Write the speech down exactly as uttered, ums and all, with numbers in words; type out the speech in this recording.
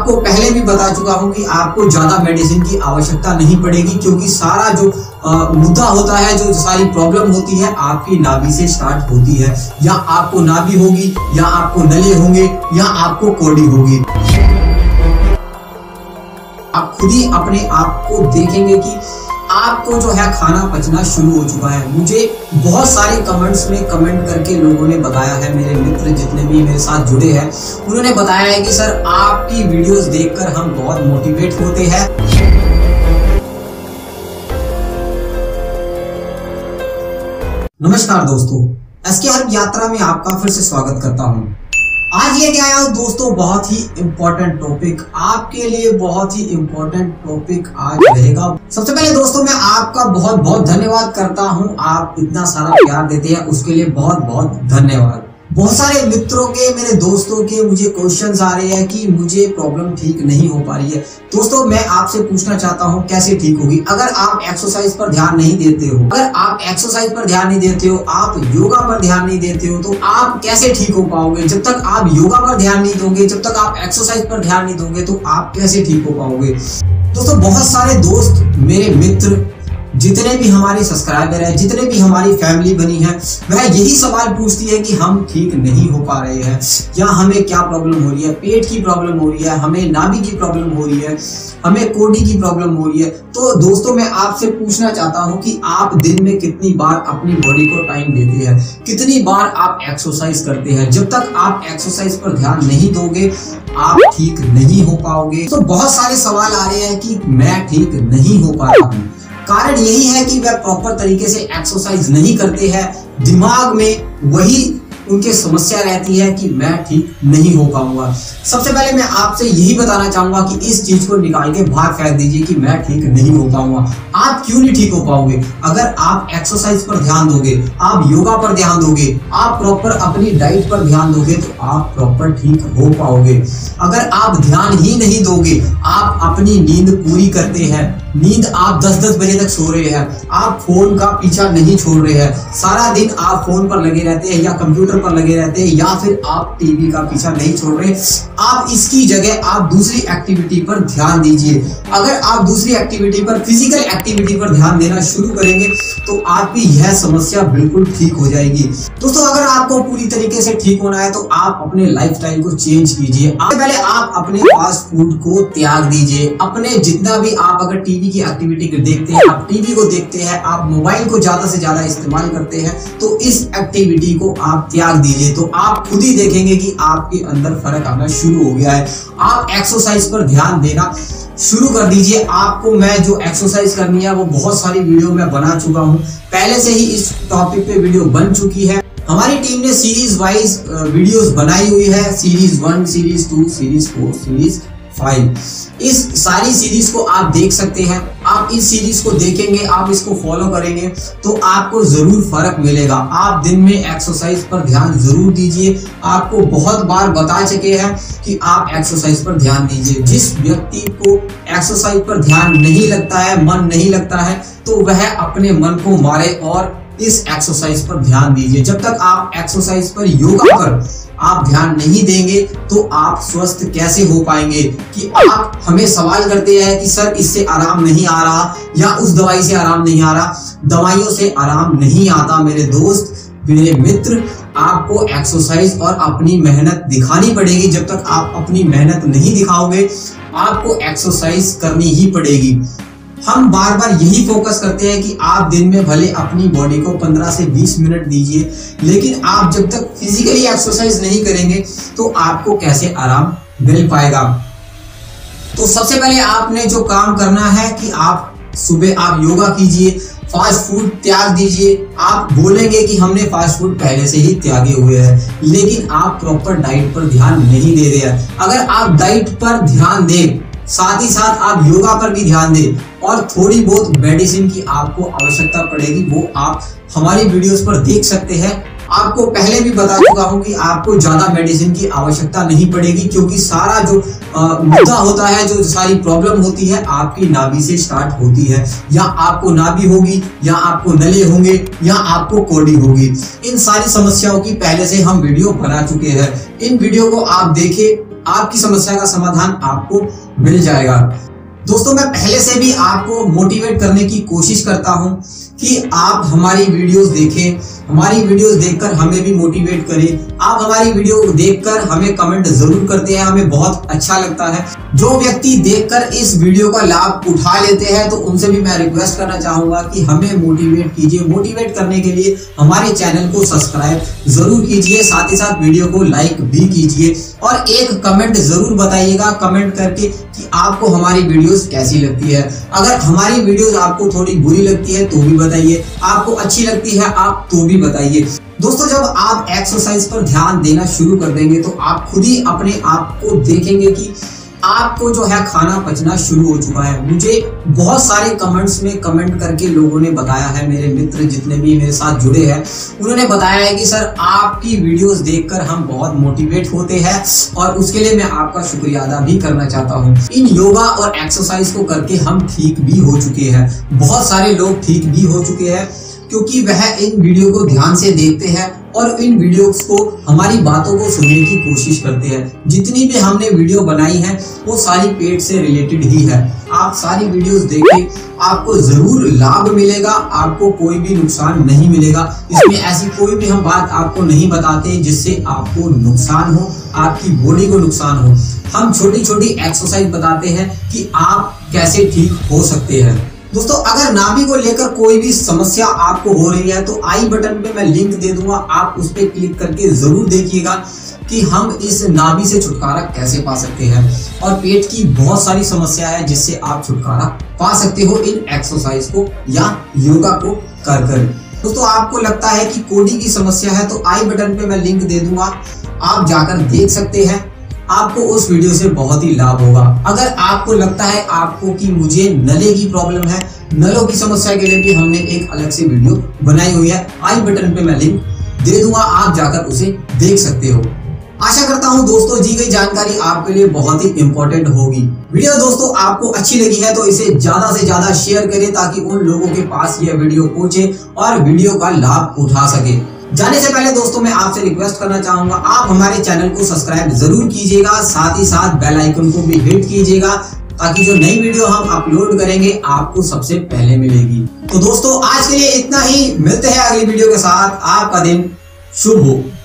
आपको पहले भी बता चुका हूं कि आपको ज्यादा मेडिसिन की आवश्यकता नहीं पड़ेगी, क्योंकि सारा जो मुद्दा होता है, जो सारी प्रॉब्लम होती है, आपकी नाभि से स्टार्ट होती है। या आपको नाभि होगी, या आपको नली होंगे, या आपको कौड़ी होगी। आप खुद ही अपने आप को देखेंगे कि आपको जो है खाना पचना शुरू हो चुका है। मुझे बहुत सारे कमेंट्स में कमेंट करके लोगों ने बताया है, मेरे मित्र जितने भी मेरे साथ जुड़े हैं उन्होंने बताया है कि सर आपकी वीडियोस देखकर हम बहुत मोटिवेट होते हैं। नमस्कार दोस्तों, एसके हर्ब यात्रा में आपका फिर से स्वागत करता हूँ। आज लेके आया हूँ दोस्तों बहुत ही इम्पोर्टेंट टॉपिक, आपके लिए बहुत ही इम्पोर्टेंट टॉपिक आज रहेगा। सबसे पहले दोस्तों मैं आपका बहुत बहुत धन्यवाद करता हूँ, आप इतना सारा प्यार देते हैं उसके लिए बहुत बहुत धन्यवाद। बहुत सारे मित्रों के, मेरे दोस्तों के मुझे क्वेश्चंस आ रहे हैं कि मुझे प्रॉब्लम ठीक नहीं हो पा रही है। दोस्तों मैं आपसे पूछना चाहता हूं कैसे ठीक होगी? अगर आप एक्सरसाइज पर ध्यान नहीं देते हो, अगर आप एक्सरसाइज पर ध्यान नहीं देते हो, आप योगा पर ध्यान नहीं देते हो, तो आप कैसे ठीक हो पाओगे? जब तक आप योगा पर ध्यान नहीं दोगे, जब तक आप एक्सरसाइज पर ध्यान नहीं दोगे, तो आप कैसे ठीक हो पाओगे? दोस्तों बहुत सारे दोस्त, मेरे मित्र, जितने भी हमारे सब्सक्राइबर हैं, जितने भी हमारी फैमिली बनी है, वह यही सवाल पूछती है कि हम ठीक नहीं हो पा रहे हैं, या हमें क्या प्रॉब्लम हो रही है, पेट की प्रॉब्लम हो रही है, हमें नाभि की प्रॉब्लम हो रही है, हमें कोड़ी की प्रॉब्लम हो रही है। तो दोस्तों मैं आपसे पूछना चाहता हूं कि आप दिन में कितनी बार अपनी बॉडी को टाइम देते हैं, कितनी बार आप एक्सरसाइज करते हैं? जब तक आप एक्सरसाइज पर ध्यान नहीं दोगे आप ठीक नहीं हो पाओगे। तो बहुत सारे सवाल आ रहे हैं कि मैं ठीक नहीं हो पा रहा हूँ। कारण यही है कि वह प्रॉपर तरीके से एक्सरसाइज नहीं करते हैं। दिमाग में वही उनके समस्या रहती है कि मैं ठीक नहीं हो पाऊंगा। सबसे पहले मैं आपसे यही बताना चाहूंगा कि इस चीज को निकाल के बाहर फेंक दीजिए कि मैं ठीक नहीं हो पाऊंगा। आप क्यों नहीं ठीक हो पाओगे? अगर आप एक्सरसाइज पर ध्यान दोगे, आप योगा पर ध्यान दोगे, आप प्रॉपर अपनी डाइट पर ध्यान दोगे, तो आप प्रॉपर ठीक हो पाओगे। अगर आप ध्यान ही नहीं दोगे, आप अपनी नींद पूरी करते हैं, नींद आप दस दस बजे तक सो रहे हैं, आप फोन का पीछा नहीं छोड़ रहे हैं, सारा दिन आप फोन पर लगे रहते हैं या कंप्यूटर पर लगे रहते हैं, या फिर आप टीवी का पीछा नहीं छोड़ रहे, आप इसकी जगह आप दूसरी एक्टिविटी पर ध्यान दीजिए। अगर आप दूसरी एक्टिविटी पर, फिजिकल एक्टिविटी पर ध्यान देना शुरू करेंगे तो आपकी यह समस्या बिल्कुल ठीक हो जाएगी। दोस्तों अगर आपको पूरी तरीके से ठीक होना है तो आप अपने लाइफस्टाइल को चेंज कीजिए। पहले आप अपने फास्ट फूड को त्याग दीजिए। अपने जितना भी आप, अगर टीवी की एक्टिविटी देखते हैं, आप टीवी को देखते हैं, आप मोबाइल को ज्यादा से ज्यादा इस्तेमाल करते हैं, तो इस एक्टिविटी को आप त्याग दीजिए। तो आप खुद ही देखेंगे कि आपके अंदर फर्क आना शुरू हो गया है। आप एक्सरसाइज पर ध्यान देना शुरू कर दीजिए। आपको मैं जो एक्सरसाइज करनी है वो बहुत सारी वीडियो मैं बना चुका हूँ, पहले से ही इस टॉपिक पे वीडियो बन चुकी है। हमारी टीम ने सीरीज वाइज वीडियोस बनाई हुई है, series one, series two, series four, series five. इस सारी सीरीज को आप देख सकते हैं। आप इस सीरीज को देखेंगे, आप इसको फॉलो करेंगे तो आपको जरूर फर्क मिलेगा। आप दिन में एक्सरसाइज पर ध्यान जरूर दीजिए। आपको बहुत बार बता चुके हैं कि आप एक्सरसाइज पर ध्यान दीजिए। जिस व्यक्ति को एक्सरसाइज पर ध्यान नहीं लगता है, मन नहीं लगता है, तो वह अपने मन को मारे और इस एक्सरसाइज पर ध्यान दीजिए। जब तक आप एक्सरसाइज पर, योगा पर आप ध्यान नहीं देंगे तो आप स्वस्थ कैसे हो पाएंगे? कि आप हमें सवाल करते हैं कि सर इससे आराम नहीं आ रहा, या उस दवाई से आराम नहीं आ रहा। दवाइयों से आराम नहीं आता मेरे दोस्त, मेरे मित्र। आपको एक्सरसाइज और अपनी मेहनत दिखानी पड़ेगी। जब तक आप अपनी मेहनत नहीं दिखाओगे, आपको एक्सरसाइज करनी ही पड़ेगी। हम बार बार यही फोकस करते हैं कि आप दिन में भले अपनी बॉडी को पंद्रह से बीस मिनट दीजिए, लेकिन आप जब तक फिजिकली एक्सरसाइज नहीं करेंगे तो आपको कैसे आराम मिल पाएगा? तो सबसे पहले आपने जो काम करना है कि आप सुबह आप योगा कीजिए, फास्ट फूड त्याग दीजिए। आप बोलेंगे कि हमने फास्ट फूड पहले से ही त्यागे हुए हैं, लेकिन आप प्रॉपर डाइट पर ध्यान नहीं दे रहे हैं। अगर आप डाइट पर ध्यान दें, साथ ही साथ आप योगा पर भी ध्यान दें, और थोड़ी बहुत मेडिसिन की आपको आवश्यकता पड़ेगी, वो आप हमारी वीडियोस पर देख सकते हैं। आपको पहले भी बता चुका हूं कि आपको ज़्यादा मेडिसिन की आवश्यकता नहीं पड़ेगी, क्योंकि सारा जो मुद्दा होता है, जो सारी प्रॉब्लम होती है, आपकी नाभि से स्टार्ट होती है। या आपको नाभि होगी, या आपको नले होंगे, या आपको कौड़ी होगी। इन सारी समस्याओं की पहले से हम वीडियो बना चुके हैं। इन वीडियो को आप देखें, आपकी समस्या का समाधान आपको मिल जाएगा। दोस्तों, मैं पहले से भी आपको मोटिवेट करने की कोशिश करता हूं कि आप हमारी वीडियोस देखें, हमारी वीडियोस देखकर हमें भी मोटिवेट करें। आप हमारी वीडियो देखकर हमें कमेंट जरूर करते हैं, हमें बहुत अच्छा लगता है। जो व्यक्ति देखकर इस वीडियो का लाभ उठा लेते हैं तो उनसे भी मैं रिक्वेस्ट करना चाहूँगा कि हमें मोटिवेट कीजिए। मोटिवेट करने के लिए हमारे चैनल को सब्सक्राइब जरूर कीजिए, साथ ही साथ वीडियो को लाइक भी कीजिए और एक कमेंट जरूर बताइएगा कमेंट करके कि आपको हमारी वीडियोस कैसी लगती है। अगर हमारी वीडियोस आपको थोड़ी बुरी लगती है तो भी बताइए, आपको अच्छी लगती है आप तो भी बताइए। दोस्तों, जब आप एक्सरसाइज पर ध्यान देना शुरू कर देंगे तो आप खुद ही अपने आप को देखेंगे कि आपको जो है खाना पचना शुरू हो चुका है। मुझे बहुत सारे कमेंट्स में कमेंट करके लोगों ने बताया है, मेरे मित्र जितने भी मेरे साथ जुड़े हैं उन्होंने बताया है कि सर आपकी वीडियोस देखकर हम बहुत मोटिवेट होते हैं और उसके लिए मैं आपका शुक्रिया अदा भी करना चाहता हूं। इन योगा और एक्सरसाइज को करके हम ठीक भी हो चुके हैं, बहुत सारे लोग ठीक भी हो चुके हैं क्योंकि वह इन वीडियो को ध्यान से देखते हैं और इन वीडियोस को हमारी बातों को सुनने की कोशिश करते हैं। जितनी भी हमने वीडियो बनाई है वो सारी पेट से रिलेटेड ही है। आप सारी वीडियोस देखें, आपको जरूर लाभ मिलेगा, आपको कोई भी नुकसान नहीं मिलेगा। इसमें ऐसी कोई भी हम बात आपको नहीं बताते जिससे आपको नुकसान हो, आपकी बॉडी को नुकसान हो। हम छोटी छोटी एक्सरसाइज बताते हैं कि आप कैसे ठीक हो सकते हैं। दोस्तों, अगर नाभि को लेकर कोई भी समस्या आपको हो रही है तो आई बटन पे मैं लिंक दे दूंगा, आप उस पर क्लिक करके जरूर देखिएगा कि हम इस नाभि से छुटकारा कैसे पा सकते हैं। और पेट की बहुत सारी समस्या है जिससे आप छुटकारा पा सकते हो इन एक्सरसाइज को या योगा को कर कर। दोस्तों, आपको लगता है कि कोडी की समस्या है तो आई बटन पे मैं लिंक दे दूंगा, आप जाकर देख सकते हैं, आपको उस वीडियो से बहुत ही लाभ होगा। अगर आपको लगता है आपको कि मुझे नले की प्रॉब्लम है, नलों की समस्या के लिए भी हमने एक अलग से वीडियो बनाई हुई है, आई बटन पे मैं लिंक दे दूंगा, आप जाकर उसे देख सकते हो। आशा करता हूं दोस्तों दी गई जानकारी आपके लिए बहुत ही इम्पोर्टेंट होगी। वीडियो दोस्तों आपको अच्छी लगी है तो इसे ज्यादा से ज्यादा शेयर करें ताकि उन लोगों के पास यह वीडियो पहुंचे और वीडियो का लाभ उठा सके। जाने से पहले दोस्तों मैं आपसे रिक्वेस्ट करना चाहूंगा, आप हमारे चैनल को सब्सक्राइब जरूर कीजिएगा, साथ ही साथ बेल आइकन को भी हिट कीजिएगा ताकि जो नई वीडियो हम अपलोड करेंगे आपको सबसे पहले मिलेगी। तो दोस्तों आज के लिए इतना ही, मिलते हैं अगली वीडियो के साथ। आपका दिन शुभ हो।